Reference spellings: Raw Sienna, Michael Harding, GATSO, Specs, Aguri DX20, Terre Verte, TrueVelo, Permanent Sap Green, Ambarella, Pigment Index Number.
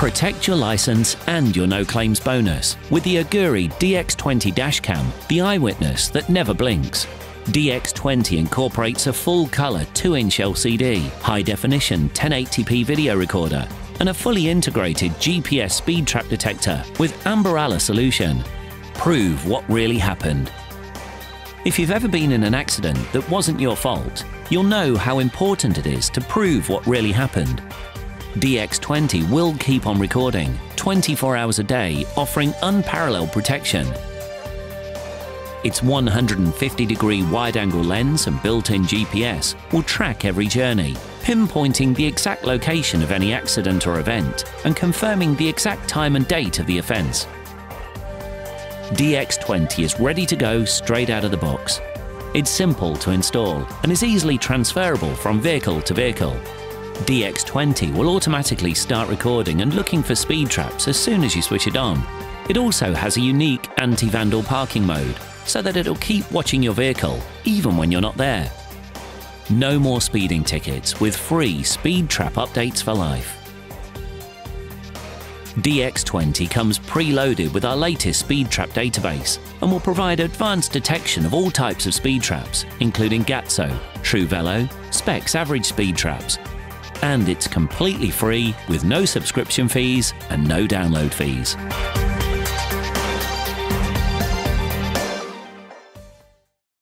Protect your license and your no-claims bonus with the Aguri DX20 dashcam, the eyewitness that never blinks. DX20 incorporates a full-color 2-inch LCD, high-definition 1080p video recorder, and a fully integrated GPS speed trap detector with Ambarella solution. Prove what really happened. If you've ever been in an accident that wasn't your fault, you'll know how important it is to prove what really happened. DX20 will keep on recording 24 hours a day, offering unparalleled protection. Its 150-degree wide-angle lens and built-in GPS will track every journey, pinpointing the exact location of any accident or event and confirming the exact time and date of the offence. DX20 is ready to go straight out of the box. It's simple to install and is easily transferable from vehicle to vehicle. DX20 will automatically start recording and looking for speed traps as soon as you switch it on. It also has a unique anti-vandal parking mode, so that it'll keep watching your vehicle even when you're not there. No more speeding tickets with free speed trap updates for life. DX20 comes preloaded with our latest speed trap database and will provide advanced detection of all types of speed traps, including GATSO, TrueVelo, Specs average speed traps, and it's completely free with no subscription fees and no download fees.